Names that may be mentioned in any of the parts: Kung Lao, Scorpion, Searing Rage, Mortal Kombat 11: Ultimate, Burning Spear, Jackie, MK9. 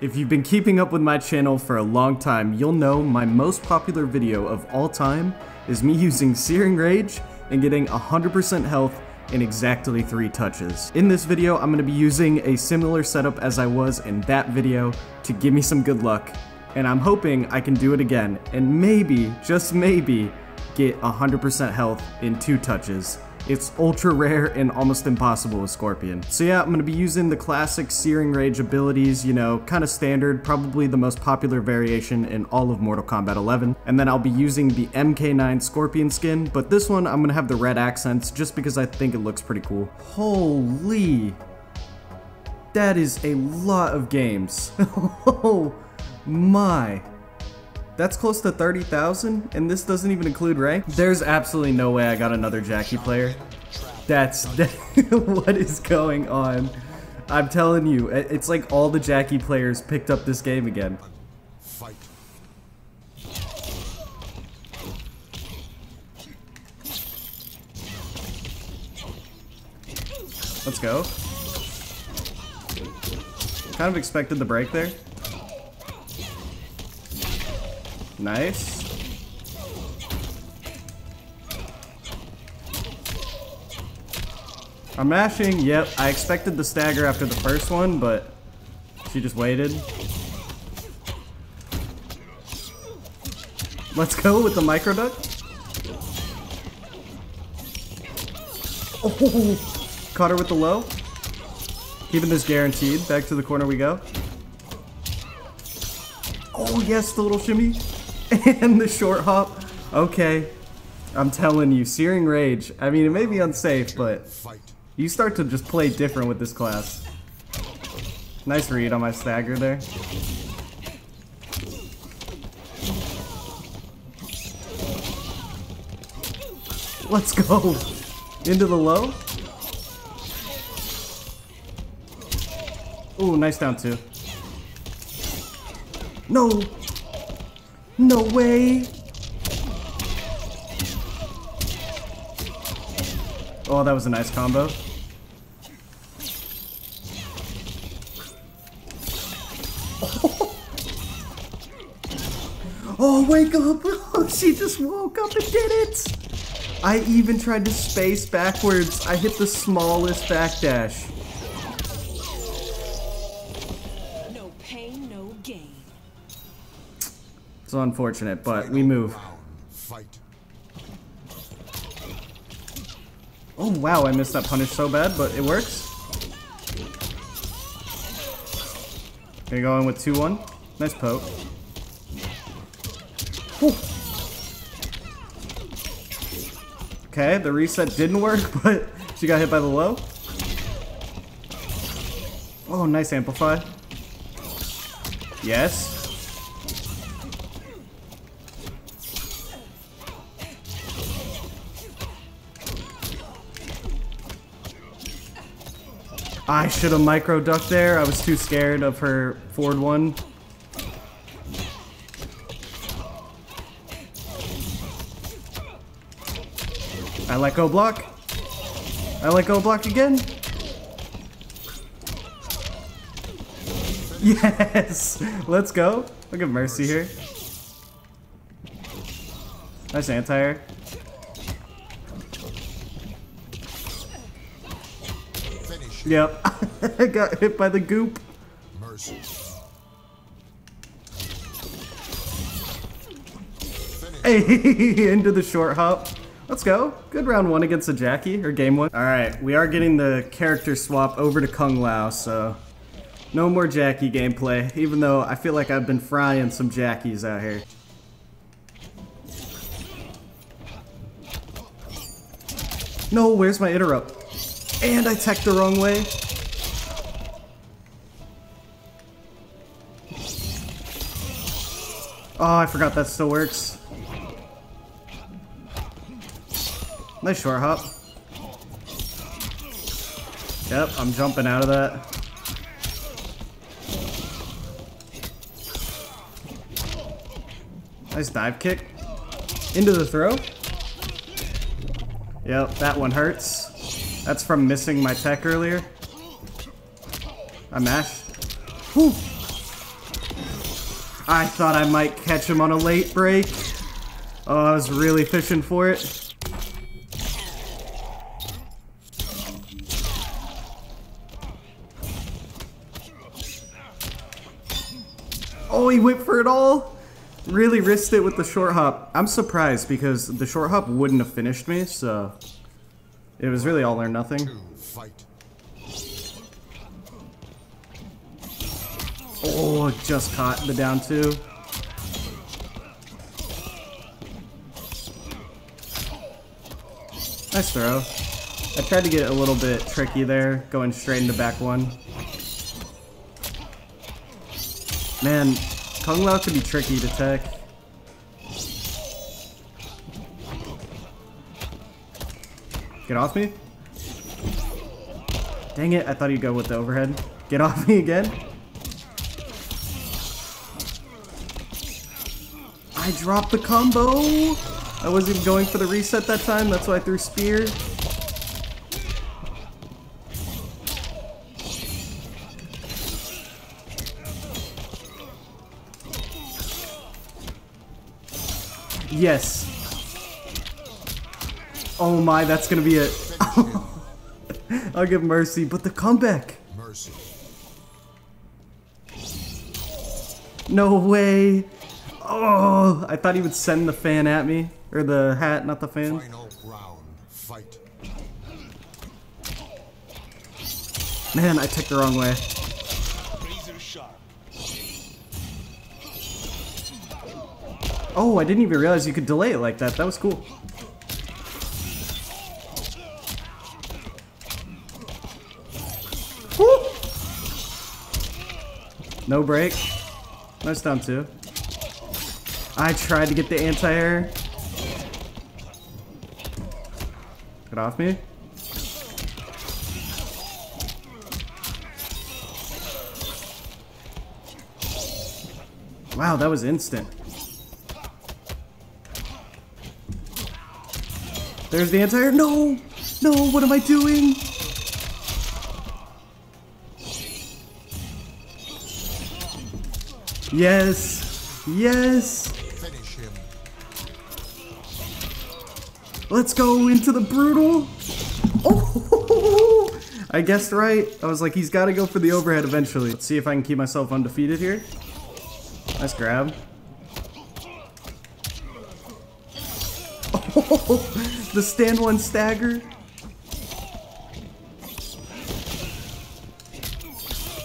If you've been keeping up with my channel for a long time, you'll know my most popular video of all time is me using Searing Rage and getting 100% health in exactly 3 touches. In this video, I'm going to be using a similar setup as I was in that video to give me some good luck, and I'm hoping I can do it again and maybe, just maybe, get 100% health in 2 touches. It's ultra rare and almost impossible with Scorpion. So yeah, I'm going to be using the classic Searing Rage abilities, you know, kind of standard, probably the most popular variation in all of Mortal Kombat 11. And then I'll be using the MK9 Scorpion skin, but this one I'm going to have the red accents just because I think it looks pretty cool. Holy! That is a lot of games. Oh my! That's close to 30,000, and this doesn't even include rank. There's absolutely no way I got another Jackie player. That's what is going on? I'm telling you, it's like all the Jackie players picked up this game again. Let's go. Kind of expected the break there. Nice. I'm mashing, yep. I expected the stagger after the first one, but she just waited. Let's go with the micro duck. Oh, caught her with the low. Keeping this guaranteed. Back to the corner we go. Oh yes, the little shimmy. And the short hop. Okay, I'm telling you, Searing Rage, I mean, it may be unsafe, but you start to just play different with this class. Nice read on my stagger there. Let's go! Into the low. Ooh, nice down 2. No! No way! Oh, that was a nice combo. Oh, oh wake up! Oh, she just woke up and did it! I even tried to space backwards. I hit the smallest backdash. No pain, no gain. It's unfortunate, but we move. Oh wow, I missed that punish so bad, but it works. Gonna go in with 2-1. Nice poke. Whew. Okay, the reset didn't work, but she got hit by the low. Oh, nice amplify. Yes. I should have micro ducked there. I was too scared of her forward one. I let go block. I let go block again. Yes! Let's go. Look at Mercy here. Nice anti-air. Yep, I got hit by the goop. Mercy. Hey, into the short hop. Let's go. Good round 1 against the Jackie, or game 1. Alright, we are getting the character swap over to Kung Lao, so no more Jackie gameplay, even though I feel like I've been frying some Jackies out here. No, where's my interrupt? And I teched the wrong way. Oh, I forgot that still works. Nice short hop. Yep, I'm jumping out of that. Nice dive kick. Into the throw. Yep, that one hurts. That's from missing my tech earlier. I mash. Whew. I thought I might catch him on a late break. Oh, I was really fishing for it. Oh, he went for it all. Really risked it with the short hop. I'm surprised because the short hop wouldn't have finished me, so it was really all or nothing. Oh, just caught the down two. Nice throw. I tried to get a little bit tricky there, going straight into back one. Man, Kung Lao can be tricky to tech. Get off me. Dang it, I thought he'd go with the overhead. Get off me again. I dropped the combo. I wasn't even going for the reset that time. That's why I threw spear. Yes. Oh my, that's gonna be it. I'll give mercy, but the comeback. Mercy. No way. Oh, I thought he would send the fan at me. Or the hat, not the fan. Final round, fight. Man, I took the wrong way. Oh, I didn't even realize you could delay it like that. That was cool. Woo! No break. Nice down two. I tried to get the anti-air. Get off me. Wow, that was instant. There's the anti-air. No! No, what am I doing? Yes! Yes! Let's go into the brutal. Oh, I guessed right. I was like, he's got to go for the overhead eventually. Let's see if I can keep myself undefeated here. Nice grab. Oh, the stand one stagger.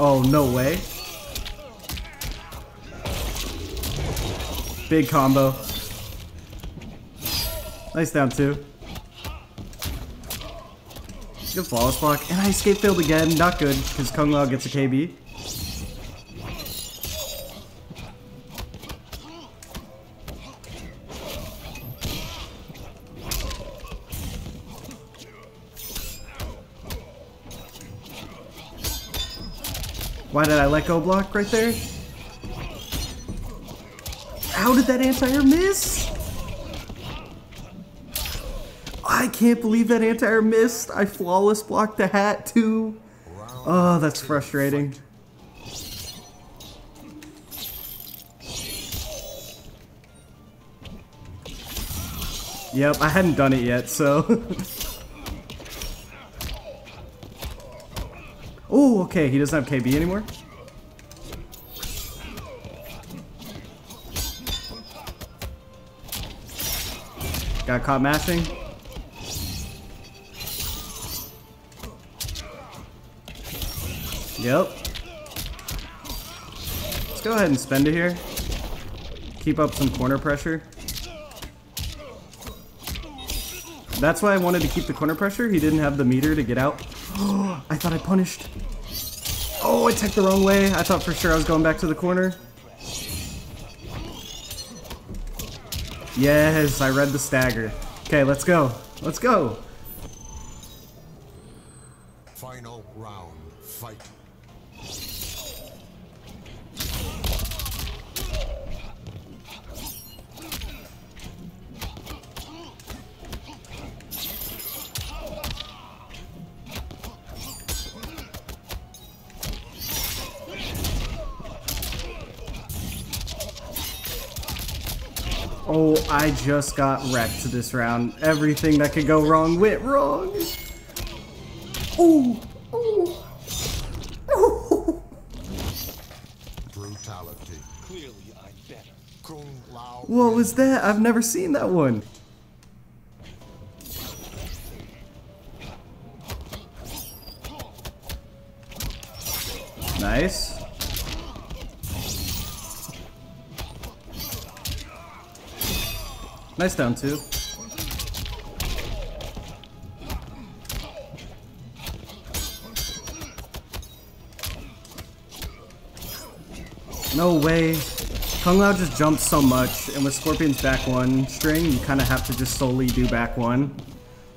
Oh, no way. Big combo. Nice down two. Good flawless block. And I escape failed again. Not good, because Kung Lao gets a KB. Why did I let go block right there? How did that anti-air miss? I can't believe that anti-air missed. I flawless blocked the hat too. Oh, that's frustrating. Yep, I hadn't done it yet, so. Oh, okay, he doesn't have KB anymore. Got caught mashing. Yep. Let's go ahead and spend it here. Keep up some corner pressure. That's why I wanted to keep the corner pressure. He didn't have the meter to get out. Oh, I thought I punished. Oh, I teched the wrong way. I thought for sure I was going back to the corner. Yes, I read the stagger. Okay, let's go. Let's go. Final round, fight. Oh, I just got wrecked this round. Everything that could go wrong went wrong. Ooh. Ooh. Ooh. Brutality. Clearly I'm better. Kung Lao. What was that? I've never seen that one. Nice. Nice down two. No way. Kung Lao just jumped so much, and with Scorpion's back one string, you kind of have to just solely do back one.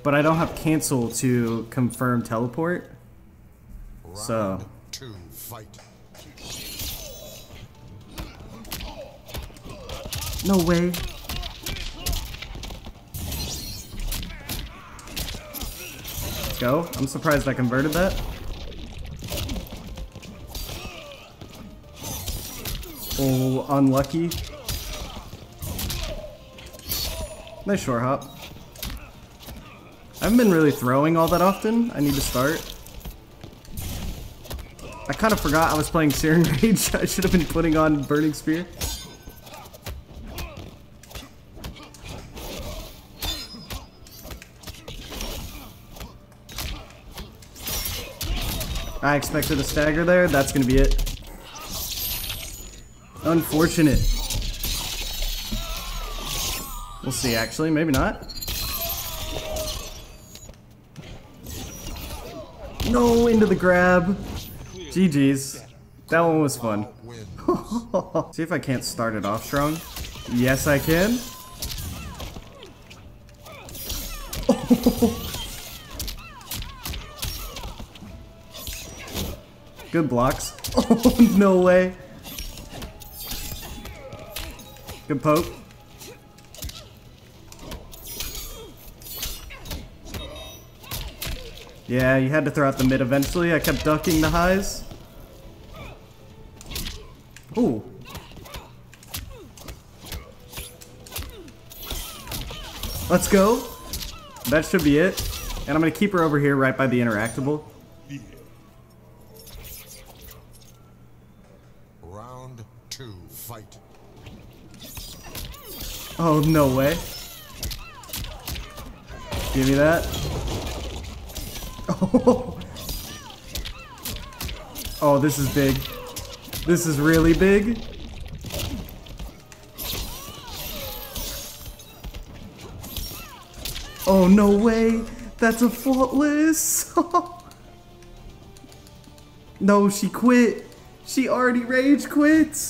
But I don't have cancel to confirm teleport. So. Two, fight. No way. Let's go. I'm surprised I converted that. Oh, unlucky. Nice short hop. I haven't been really throwing all that often. I need to start. I kind of forgot I was playing Searing Rage. I should have been putting on Burning Spear. I expected a stagger there. That's going to be it. Unfortunate. We'll see, actually. Maybe not. No, into the grab. GG's. That one was fun. See if I can't start it off strong. Yes, I can. Good blocks. Oh, no way. Good poke. Yeah, you had to throw out the mid eventually. I kept ducking the highs. Ooh. Let's go. That should be it. And I'm going to keep her over here right by the interactable. Round two, fight. Oh, no way. Give me that. Oh. Oh, this is big. This is really big. Oh, no way. That's a faultless. No, she quit. She already rage quits.